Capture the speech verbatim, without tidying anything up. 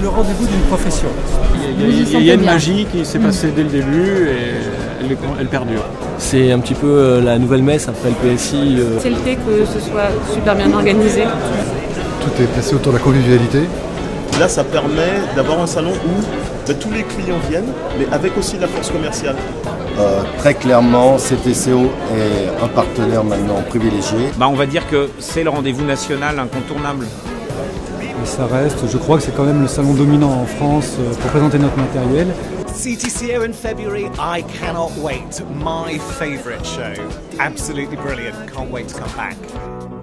Le rendez-vous d'une profession. Il y a une magie qui s'est passée dès le début et elle, elle perdure. C'est un petit peu la nouvelle messe après le P S I. C'est le fait que ce soit super bien organisé. Tout est placé autour de la convivialité. Là, ça permet d'avoir un salon où tous les clients viennent, mais avec aussi de la force commerciale. Euh, très clairement, C T C O est un partenaire maintenant privilégié. Bah, on va dire que c'est le rendez-vous national incontournable. Et ça reste, je crois que c'est quand même le salon dominant en France pour présenter notre matériel. C T C O in February, I cannot wait. My favorite show. Absolutely brilliant. Can't wait to come back.